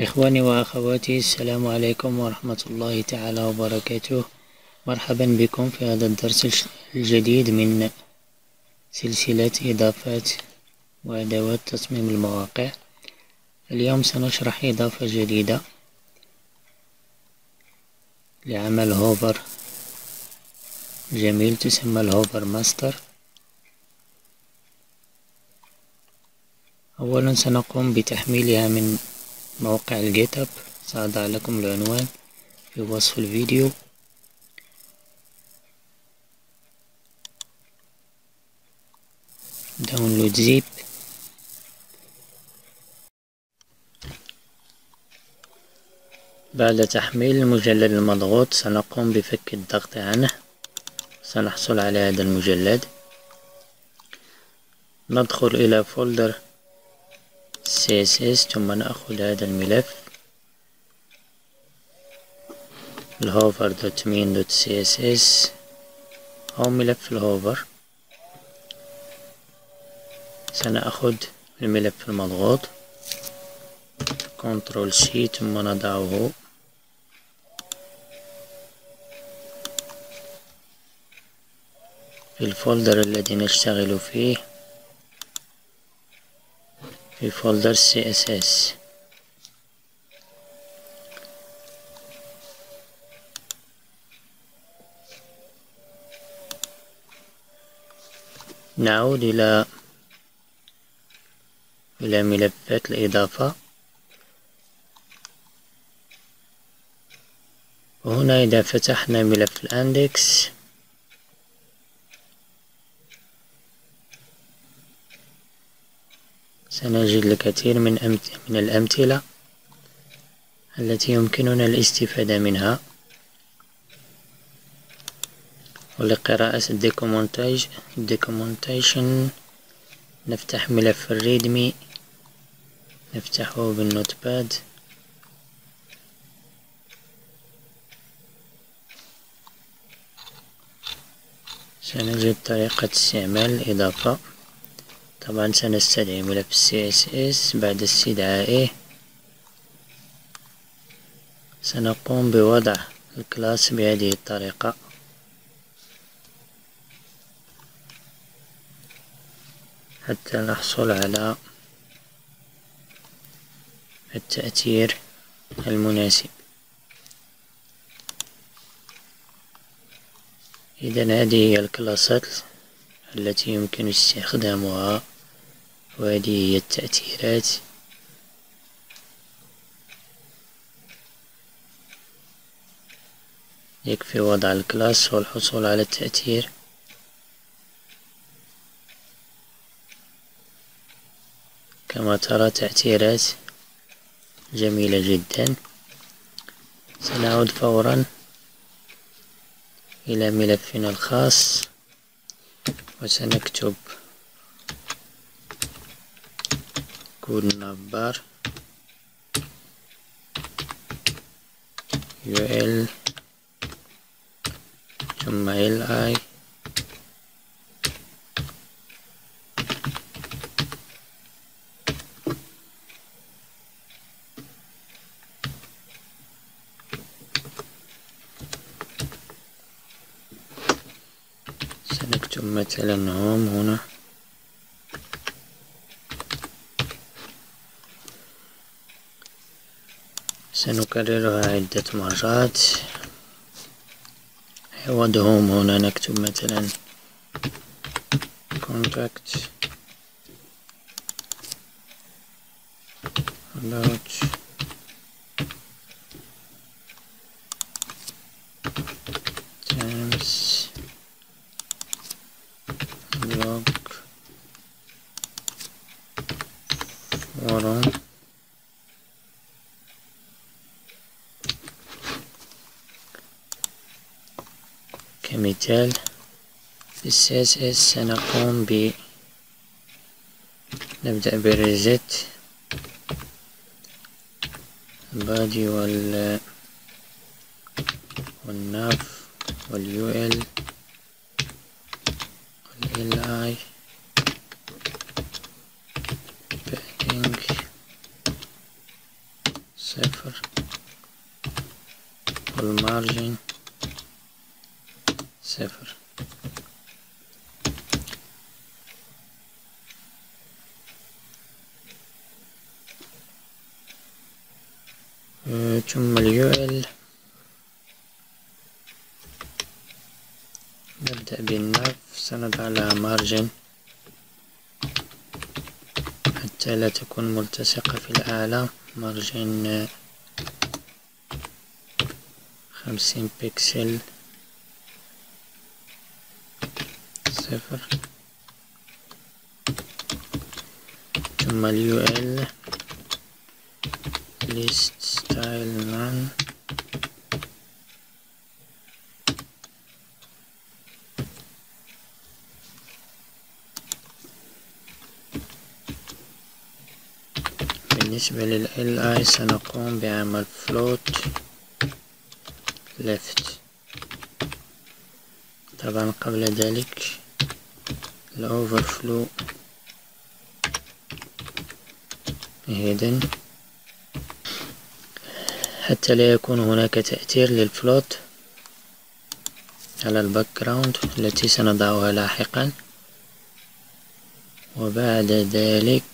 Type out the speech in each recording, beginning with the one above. إخواني وأخواتي السلام عليكم ورحمة الله تعالى وبركاته. مرحبا بكم في هذا الدرس الجديد من سلسلة إضافات وأدوات تصميم المواقع. اليوم سنشرح إضافة جديدة لعمل هوفر جميل تسمى الهوفر ماستر. أولا سنقوم بتحميلها من موقع الجيت هاب، سأضع لكم العنوان في وصف الفيديو. داونلود زيب، بعد تحميل المجلد المضغوط سنقوم بفك الضغط عنه، سنحصل على هذا المجلد. ندخل إلى فولدر CSS ثم نأخذ هذا الملف hover.min.css أو ملف الهوفر. سنأخذ الملف المضغوط Ctrl C ثم نضعه في الفولدر الذي نشتغل فيه، في فولدر CSS. نعود إلى ملفات الإضافة. وهنا إذا فتحنا ملف الأندكس سنجد الكثير من الأمثلة التي يمكننا الاستفادة منها. ولقراءة الدوكيومنتيشن نفتح ملف الريدمي، نفتحه بالنوت باد، سنجد طريقة استعمال الإضافة. طبعا سنستدعي ملف CSS، بعد استدعائه سنقوم بوضع الكلاس بهذه الطريقة. حتى نحصل على التأثير المناسب. إذن هذه هي الكلاسات التي يمكن استخدامها، وهذه هي التأثيرات. يكفي وضع الكلاس والحصول على التأثير. كما ترى تأثيرات جميلة جدا. سنعود فورا إلى ملفنا الخاص وسنكتب كود نافبار ul ثم li مثلا هنا سنكررها عدة مرات. عوض هنا نكتب مثلا contact about كمثال في CSS. سنقوم نبدأ بريزت البادي والناف واليو ال ال اي باتنج 0 والمارجن 0. ثم اليو نبدأ بالناف سنضع مارجن حتى لا تكون ملتصقة في الأعلى، مارجن 50 بكسل 0. ثم اليو list style none بالنسبة للLI سنقوم بعمل float left. طبعا قبل ذلك الoverflow hidden حتى لا يكون هناك تأثير للفلوت على الباك جراوند التي سنضعها لاحقا. وبعد ذلك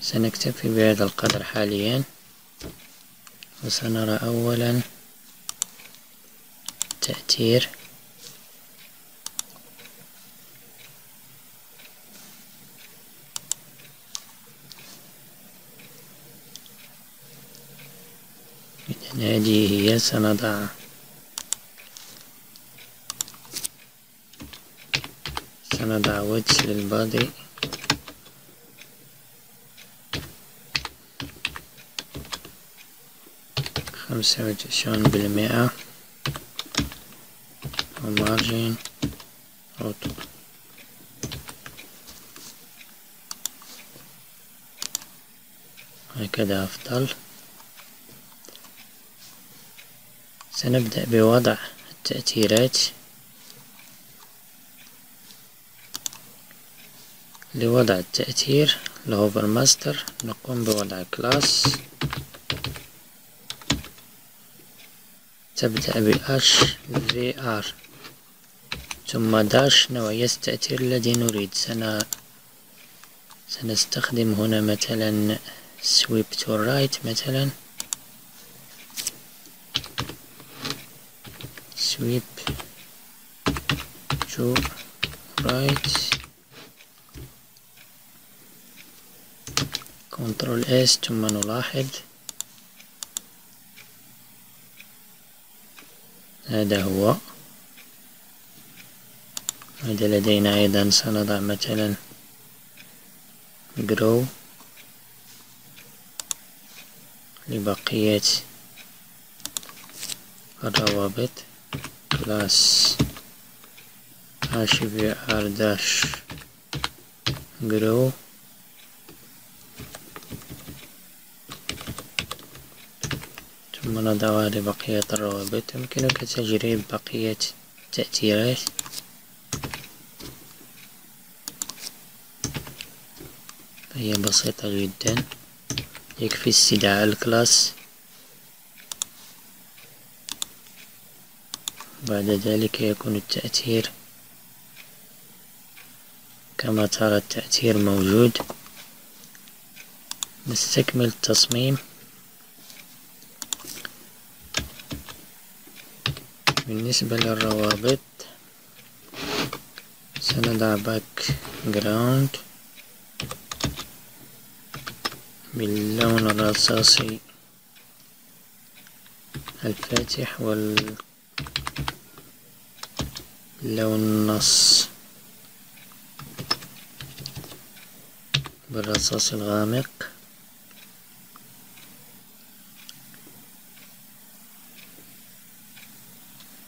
سنكتفي بهذا القدر حاليا، وسنرى أولا تأثير هذه هي. سنضع ويدث للبادي %95 ومارجين أوتو. هكذا أفضل. سنبدأ بوضع التأثيرات لوضع التأثير الهوفر ماستر نقوم بوضع كلاس تبدأ ب hvr ثم داش نوعية التأثير الذي نريد. سنستخدم هنا مثلا sweep to right مثلا sweep to right Ctrl S ثم نلاحظ هذا هو. هذا لدينا أيضا. سنضع مثلا grow لبقية الروابط class hvr grow ثم نضعها لبقية الروابط. يمكنك تجريب بقية التأثيرات فهي بسيطة جدا، يكفي استدعاء الكلاس. بعد ذلك يكون التأثير كما ترى التأثير موجود. نستكمل التصميم بالنسبة للروابط. سنضع باك جراوند باللون الرصاصي الفاتح لون النص بالرصاص الغامق.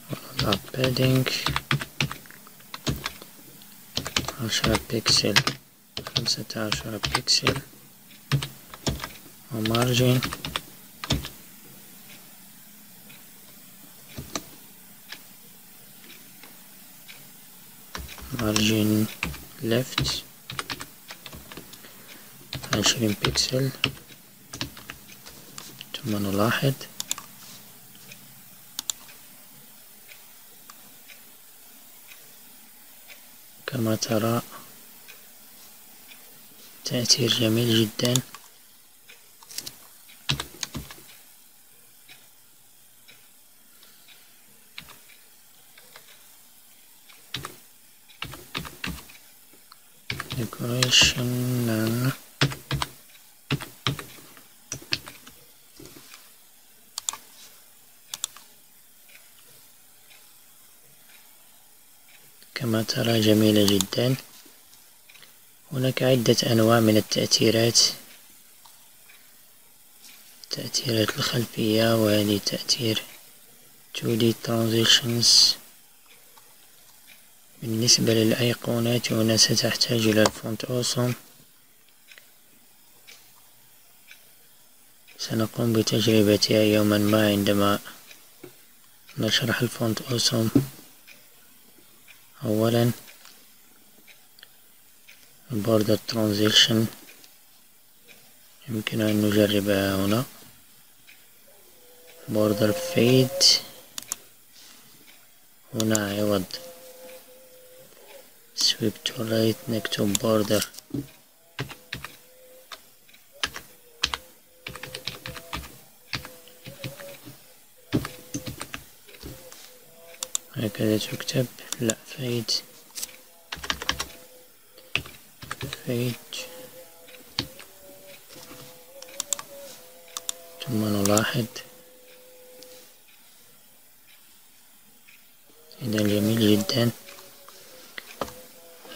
ونضع بادينج 15 pixel و margin left 20 pixel. ثم نلاحظ كما ترى تأثير جميل جدا. كما ترى جميلة جدا. هناك عدة أنواع من التأثيرات: تأثيرات الخلفية، وهذه تأثير 2D Transitions. بالنسبة للأيقونات هنا ستحتاج إلى Font Awesome. سنقوم بتجربتها يوما ما عندما نشرح الفونت أوسوم. أولا Border Transition يمكن أن نجربها هنا. Border Fade هنا عوض sweep to right نكتب border هكذا تكتب. لا fade ثم نلاحظ. إذا جميل جدا.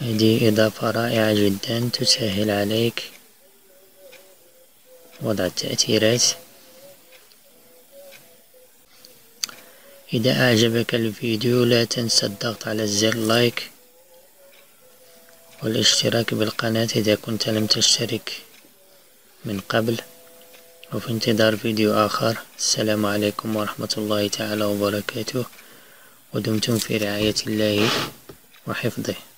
هذه إضافة رائعة جدا تسهل عليك وضع التأثيرات. إذا أعجبك الفيديو لا تنسى الضغط على زر لايك والاشتراك بالقناة إذا كنت لم تشترك من قبل، وفي انتظار فيديو آخر. السلام عليكم ورحمة الله تعالى وبركاته، ودمتم في رعاية الله وحفظه.